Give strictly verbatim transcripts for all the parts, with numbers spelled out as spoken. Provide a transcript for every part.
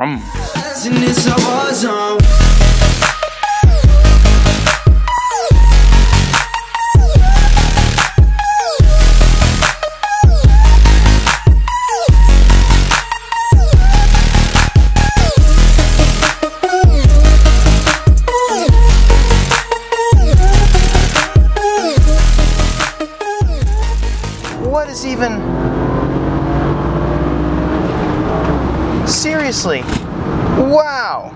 Vroom. What is even? Seriously, wow,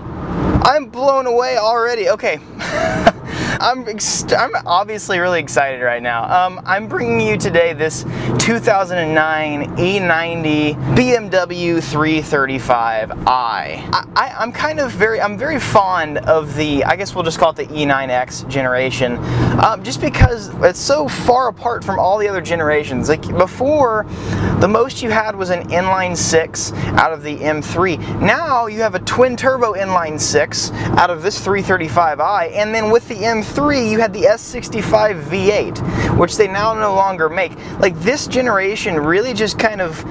I'm blown away already. Okay, I'm, I'm obviously really excited right now. Um, I'm bringing you today this two thousand nine E ninety B M W three thirty-five i. I, I, I'm kind of very, I'm very fond of the, I guess we'll just call it the E nine X generation, um, just because it's so far apart from all the other generations. Like before, the most you had was an inline six out of the M three. Now you have a twin turbo inline six out of this three thirty-five i, and then with the M three you had the S sixty-five V eight, which they now no longer make. Like this generation really just kind of,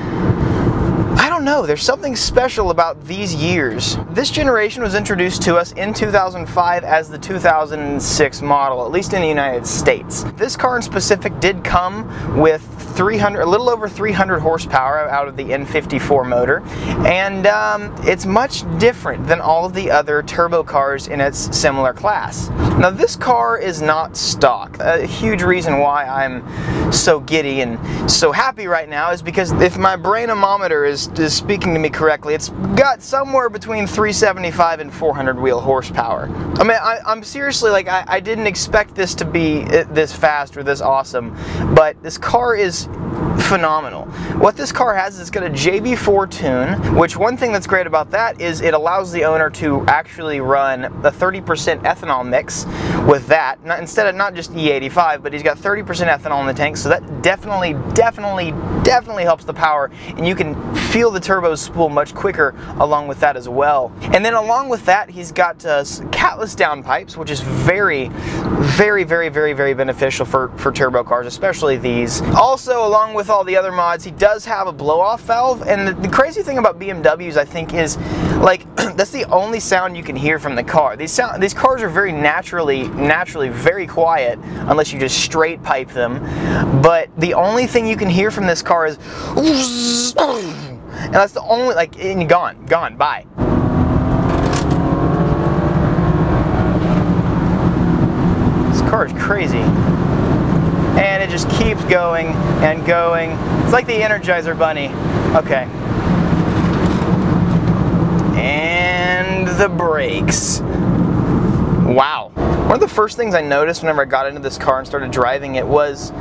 I don't know, there's something special about these years. This generation was introduced to us in two thousand five as the two thousand six model, at least in the United States. This car in specific did come with three hundred, a little over three hundred horsepower out of the N fifty-four motor, and um, it's much different than all of the other turbo cars in its similar class. Now this car is not stock. A huge reason why I'm so giddy and so happy right now is because if my brainometer is is speaking to me correctly, it's got somewhere between three seventy-five and four hundred wheel horsepower. I mean, I, I'm seriously like, I, I didn't expect this to be this fast or this awesome, but this car is phenomenal. What this car has is it's got a J B four tune, which one thing that's great about that is it allows the owner to actually run a thirty percent ethanol mix with that, not, instead of not just E eighty-five, but he's got thirty percent ethanol in the tank, so that definitely, definitely, definitely helps the power, and you can feel the turbos spool much quicker along with that as well. And then along with that, he's got uh, catless downpipes, which is very, very, very, very, very beneficial for, for turbo cars, especially these. Also, along with all the other mods, he does have a blow-off valve, and the, the crazy thing about B M Ws, I think, is like that's the only sound you can hear from the car. These sound, these cars are very naturally, naturally very quiet, unless you just straight pipe them. But the only thing you can hear from this car is, and that's the only, like, and gone, gone, bye. This car is crazy. And it just keeps going and going. It's like the Energizer bunny. Okay. And the brakes. Wow. One of the first things I noticed whenever I got into this car and started driving it was,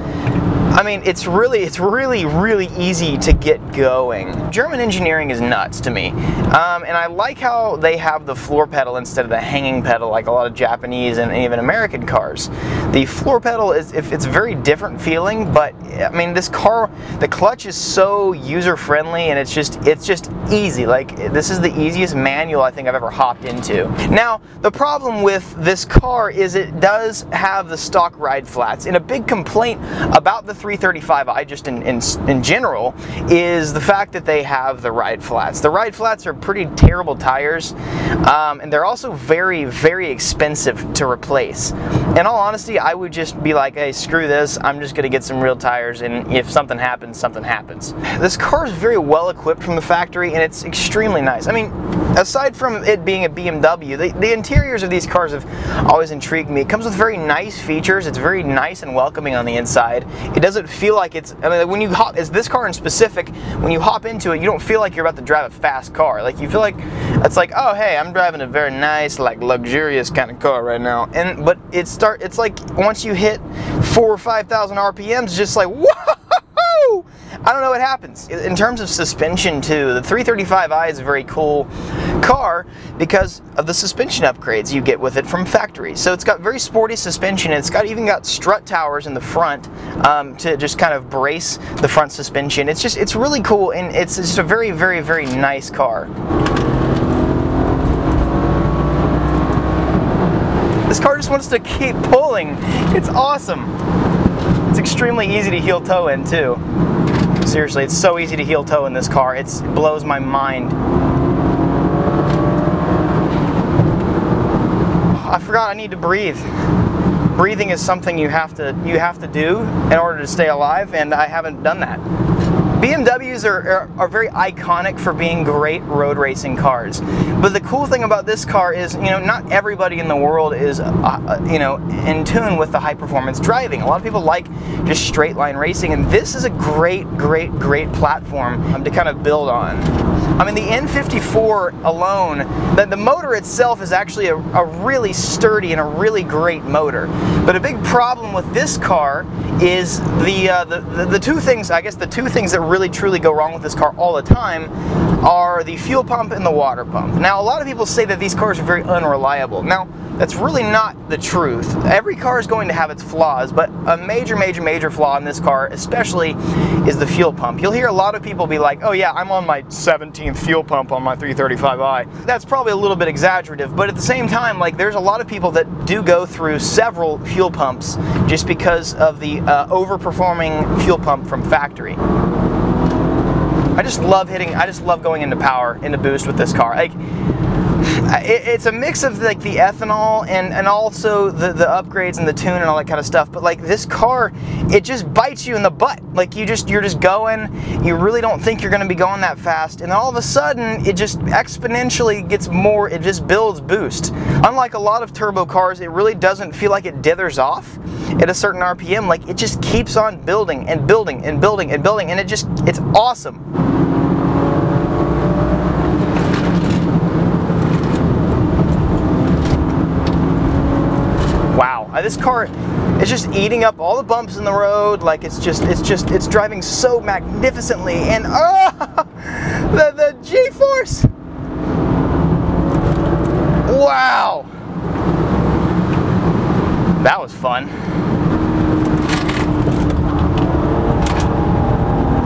I mean, it's really, it's really, really easy to get going. German engineering is nuts to me. Um, and I like how they have the floor pedal instead of the hanging pedal like a lot of Japanese and even American cars. The floor pedal is, it's very different feeling, but I mean, this car, the clutch is so user-friendly and it's just, it's just easy. Like, this is the easiest manual I think I've ever hopped into. Now, the problem with this car is it does have the stock ride flats. And a big complaint about the three thirty-five i just in, in, in general is the fact that they have the ride flats. The ride flats are pretty terrible tires, um, and they're also very, very expensive to replace. In all honesty, I would just be like, hey, screw this, I'm just gonna get some real tires, and if something happens, something happens. This car is very well equipped from the factory, and it's extremely nice. I mean, aside from it being a B M W, the, the interiors of these cars have always intrigued me. It comes with very nice features. It's very nice and welcoming on the inside. It does Doesn't feel like it's, I mean, when you hop, as this car in specific, when you hop into it, you don't feel like you're about to drive a fast car. Like, you feel like, it's like, oh, hey, I'm driving a very nice, like, luxurious kind of car right now. And, but it start, it's like, once you hit four or five thousand R P Ms, just like, whoa! I don't know what happens. In terms of suspension too, the three thirty-five i is a very cool car because of the suspension upgrades you get with it from factory. So it's got very sporty suspension. It's got even got strut towers in the front um, to just kind of brace the front suspension. It's just, it's really cool, and it's just a very, very, very nice car. This car just wants to keep pulling. It's awesome. It's extremely easy to heel toe in too. Seriously, it's so easy to heel toe in this car. It's, it blows my mind. I forgot I need to breathe. Breathing is something you have to you have to do in order to stay alive, and I haven't done that. B M Ws are, are, are very iconic for being great road racing cars. But the cool thing about this car is, you know, not everybody in the world is, uh, you know, in tune with the high-performance driving. A lot of people like just straight-line racing, and this is a great, great, great platform um, to kind of build on. I mean, the N fifty-four alone, the, the motor itself is actually a, a really sturdy and a really great motor. But a big problem with this car is the, uh, the, the, the two things, I guess the two things that really truly go wrong with this car all the time are the fuel pump and the water pump. Now, a lot of people say that these cars are very unreliable. Now, that's really not the truth. Every car is going to have its flaws, but a major, major, major flaw in this car especially is the fuel pump. You'll hear a lot of people be like, oh yeah, I'm on my seventeenth fuel pump on my three thirty-five i. That's probably a little bit exaggerative, but at the same time, like, there's a lot of people that do go through several fuel pumps just because of the uh, overperforming fuel pump from factory. I just love hitting, I just love going into power, into boost with this car. Like, it, it's a mix of like the ethanol and, and also the, the upgrades and the tune and all that kind of stuff. But like this car, it just bites you in the butt. Like you just, you're just going, you really don't think you're gonna be going that fast. And then all of a sudden, it just exponentially gets more, it just builds boost. Unlike a lot of turbo cars, it really doesn't feel like it dithers off at a certain R P M. Like it just keeps on building and building and building and building, and it just, it's awesome. This car is just eating up all the bumps in the road. Like it's just, it's just, it's driving so magnificently, and oh, the, the G-force! Wow! That was fun.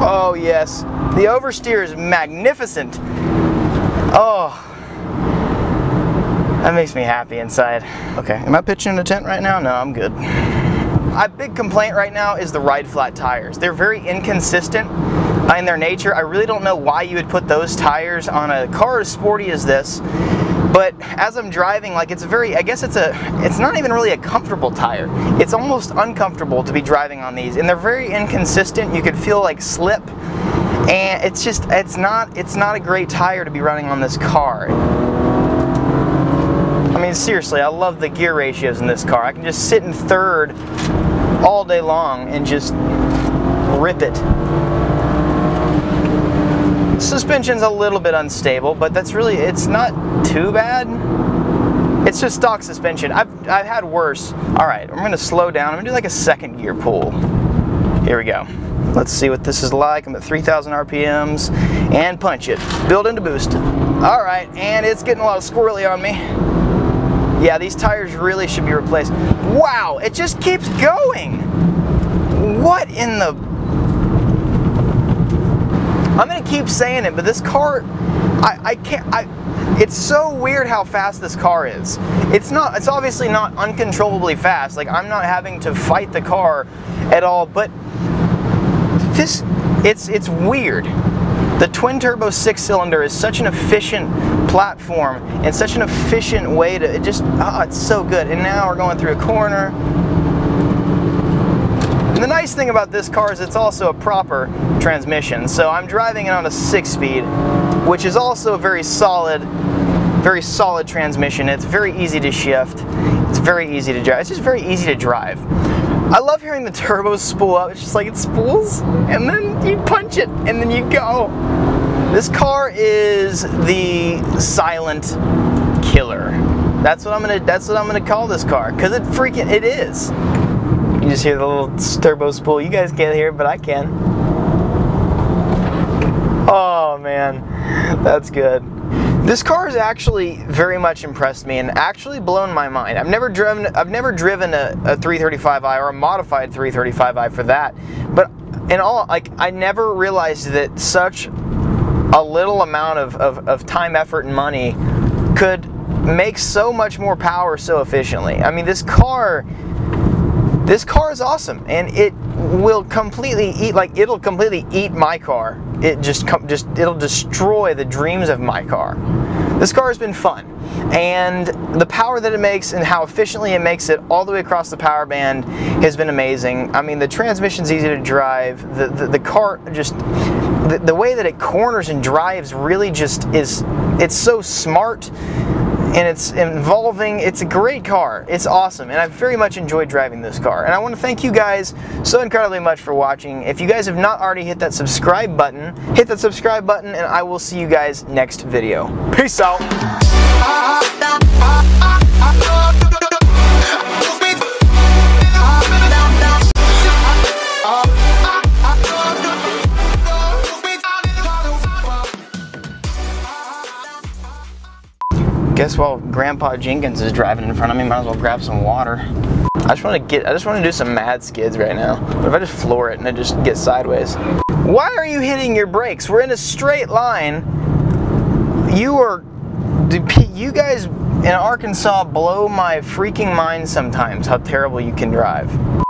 Oh yes, the oversteer is magnificent. Oh. That makes me happy inside. Okay, am I pitching a tent right now? No, I'm good. My big complaint right now is the ride flat tires. They're very inconsistent in their nature. I really don't know why you would put those tires on a car as sporty as this. But as I'm driving, like it's a very, I guess it's a, it's not even really a comfortable tire. It's almost uncomfortable to be driving on these, and they're very inconsistent. You could feel like slip, and it's just, it's not, it's not a great tire to be running on this car. I mean, seriously, I love the gear ratios in this car. I can just sit in third all day long and just rip it. Suspension's a little bit unstable, but that's really, it's not too bad. It's just stock suspension. I've, I've had worse. All right, I'm gonna slow down. I'm gonna do like a second gear pull. Here we go. Let's see what this is like. I'm at three thousand R P Ms and punch it. Build into boost. All right, and it's getting a lot of squirrely on me. Yeah, these tires really should be replaced. Wow, it just keeps going. What in the... I'm gonna keep saying it, but this car, I, I can't, I, it's so weird how fast this car is. It's not, it's obviously not uncontrollably fast. Like, I'm not having to fight the car at all, but this, it's, it's weird. The twin turbo six cylinder is such an efficient platform and such an efficient way to, it just, ah, it's so good. And now we're going through a corner. And the nice thing about this car is it's also a proper transmission. So I'm driving it on a six speed, which is also a very solid, very solid transmission. It's very easy to shift. It's very easy to drive. It's just very easy to drive. I love hearing the turbos spool up. It's just like it spools, and then you punch it, and then you go. This car is the silent killer. That's what I'm gonna. That's what I'm gonna call this car, because it freaking it is. You just hear the little turbo spool. You guys can't hear it, but I can. Oh man, that's good. This car has actually very much impressed me and actually blown my mind. I've never driven, I've never driven a, a three thirty-five i or a modified three thirty-five i for that, but in all, like I never realized that such a little amount of, of, of time, effort, and money could make so much more power so efficiently. I mean, this car, this car is awesome, and it will completely eat, like it'll completely eat my car. it just come just it'll destroy the dreams of my car. This car has been fun, and the power that it makes and how efficiently it makes it all the way across the power band has been amazing. I mean, the transmission's easy to drive, the the, the car just the, the way that it corners and drives really just is it's so smart. And it's involving, it's a great car, it's awesome, and I've very much enjoyed driving this car. And I want to thank you guys so incredibly much for watching. If you guys have not already hit that subscribe button, hit that subscribe button, and I will see you guys next video. Peace out. Guess while Grandpa Jenkins is driving in front of me, might as well grab some water. I just want to get, I just want to do some mad skids right now. What if I just floor it and it just gets sideways? Why are you hitting your brakes? We're in a straight line. You are, you guys in Arkansas blow my freaking mind sometimes how terrible you can drive.